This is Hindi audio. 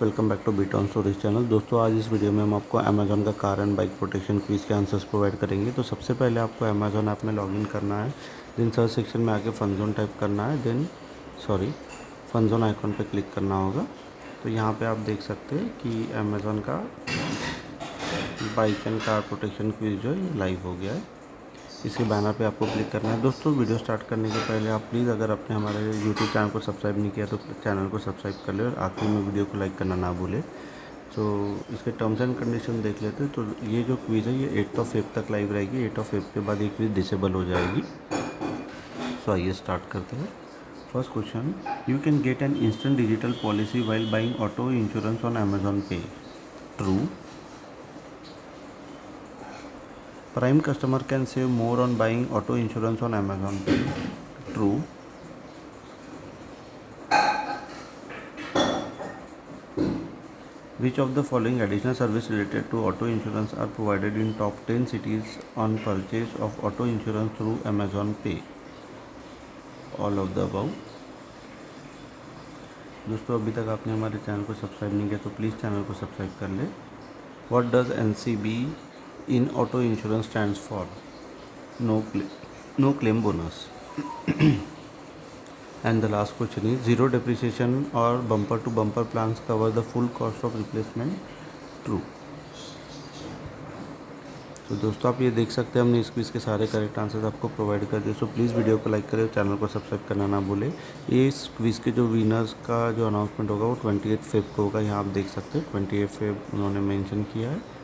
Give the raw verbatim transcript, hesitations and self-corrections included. Welcome back to Beaton stories channel. दोस्तों, आज इस वीडियो में हम आपको अमेज़ॉन का car and bike protection quiz के आंसर्स प्रोवाइड करेंगे। तो सबसे पहले आपको अमेज़ॉन ऐप में लॉगिन करना है, देन सर्च सेक्शन में आके FunZone टाइप करना है, देन सॉरी FunZone आइकॉन पे क्लिक करना होगा। तो यहाँ पे आप देख सकते हैं कि अमेज़ॉन का bike and car protection quiz जो है लाइव हो गया है। इसके बैनर पे आपको क्लिक करना है। दोस्तों, वीडियो स्टार्ट करने के पहले आप प्लीज़, अगर आपने हमारे यूट्यूब चैनल को सब्सक्राइब नहीं किया तो चैनल को सब्सक्राइब कर ले और आखिर में वीडियो को लाइक करना ना भूले। तो इसके टर्म्स एंड कंडीशन देख लेते हैं। तो ये जो क्विज़ है ये एट ऑफ फेब तक लाइव रहेगी। एट ऑफ फेब के बाद ये क्विज़ डिसेबल हो जाएगी। सो आइए स्टार्ट करते हैं। First question, you can get an instant digital policy while buying auto insurance on Amazon पे, true. Prime customer can save more on buying auto insurance on Amazon, true. Which of the following additional service related to auto insurance are provided in top ten cities on purchase of auto insurance through Amazon Pay? All of the above. दोस्तों, अभी तक आपने हमारे चैनल को सब्सक्राइब नहीं किया तो प्लीज़ चैनल को सब्सक्राइब कर ले। What does N C B in auto insurance stands for? No claim, no claim bonus. And the last question is, zero depreciation or bumper to bumper plans cover the full cost of replacement, true. तो दोस्तों, आप ये देख सकते हैं हमने इस क्विज़ के सारे करेक्ट आंसर्स आपको प्रोवाइड कर दिए। सो प्लीज़ वीडियो को लाइक करें और चैनल को सब्सक्राइब करना ना भूले। इस क्विज़ के जो विनर्स का जो अनाउंसमेंट होगा वो ट्वेंटी एट फेब को होगा। यहाँ आप देख सकते हैं ट्वेंटी एट फेब उन्होंने मेंशन किया है।